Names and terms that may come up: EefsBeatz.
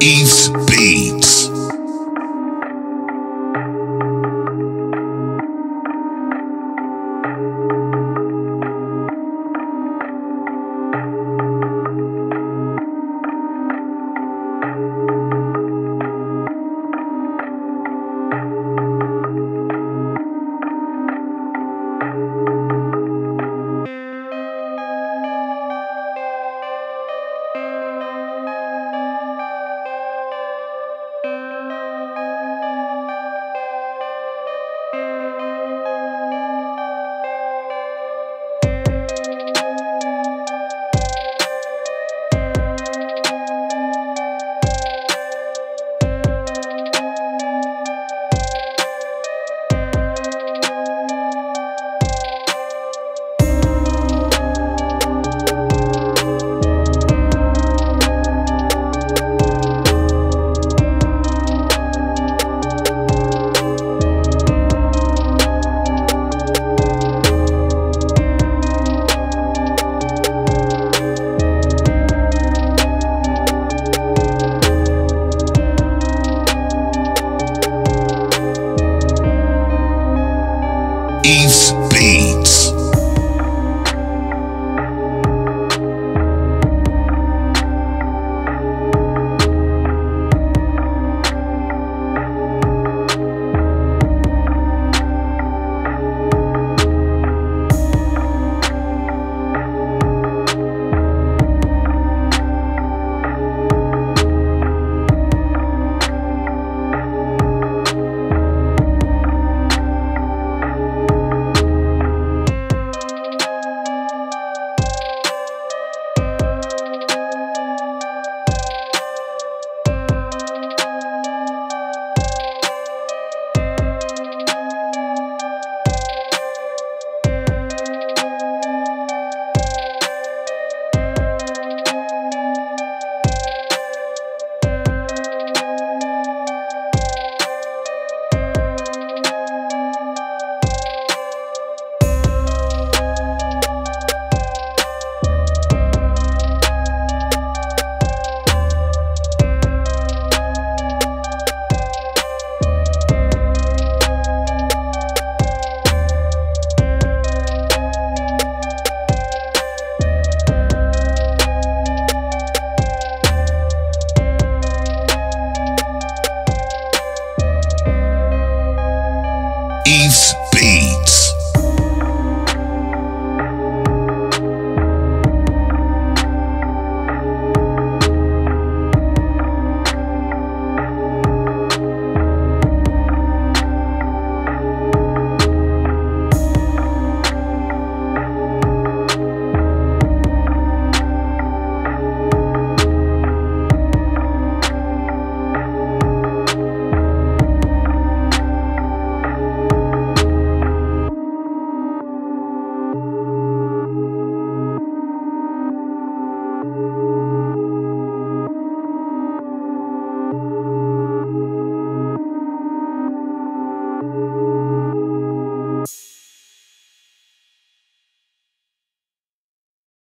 EefsBeatz.